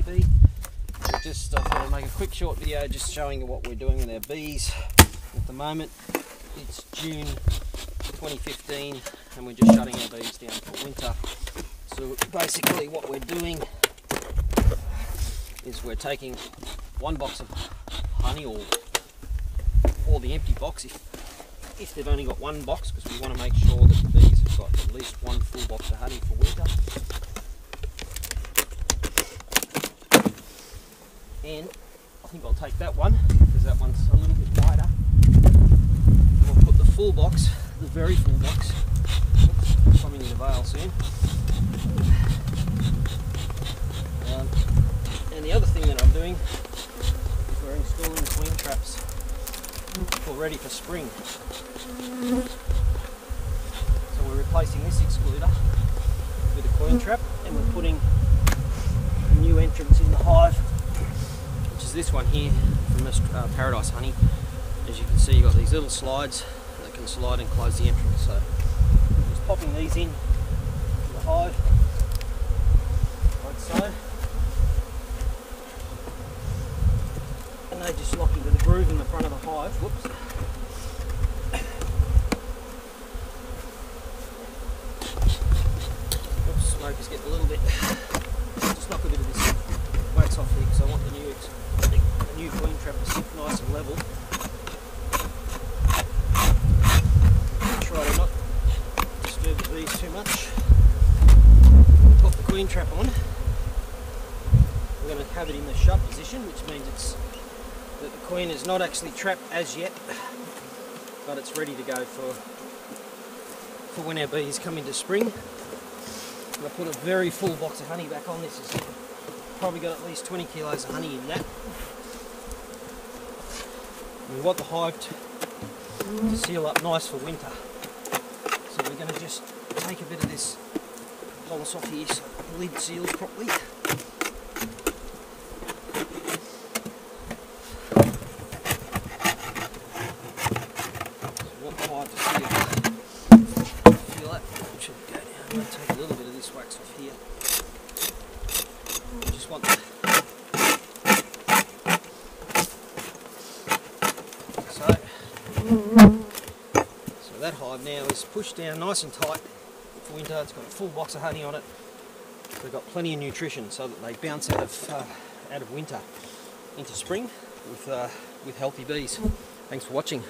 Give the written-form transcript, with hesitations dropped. honeybee. Just I thought I'd make a quick short video just showing you what we're doing with our bees at the moment. It's June 2015 and we're just shutting our bees down for winter. So basically what we're doing is we're taking one box of honey or the empty box if they've only got one box, because we want to make sure that the bees have got at least one full box of honey for winter. And I think I'll take that one because that one's a little bit wider. And we'll put the full box, the very full box, oops, coming into veil soon. And the other thing that I'm doing is we're installing queen traps for ready for spring. So we're replacing this excluder with a queen trap and we're putting a new entrance in the hive, which is this one here from Paradise Honey. As you can see, you've got these little slides that can slide and close the entrance. So just popping these in to the hive, like so. And they just lock into the groove in the front of the hive. Oops, smoke is getting a little bit. Just knock a bit of this wax off here because I want the new queen trap to sit nice and level. Try to not disturb the bees too much. We'll pop the queen trap on. We're going to have it in the shut position, which means that the queen is not actually trapped as yet, but it's ready to go for when our bees come into spring. I'm going to put a very full box of honey back on. This is probably got at least 20 kilos of honey in that. We want the hive to seal up nice for winter, so we're going to just take a bit of this bolus off here so the lid seals properly. So that hive now is pushed down nice and tight for winter. It's got a full box of honey on it. They've got plenty of nutrition so that they bounce out of winter into spring with healthy bees. Thanks for watching.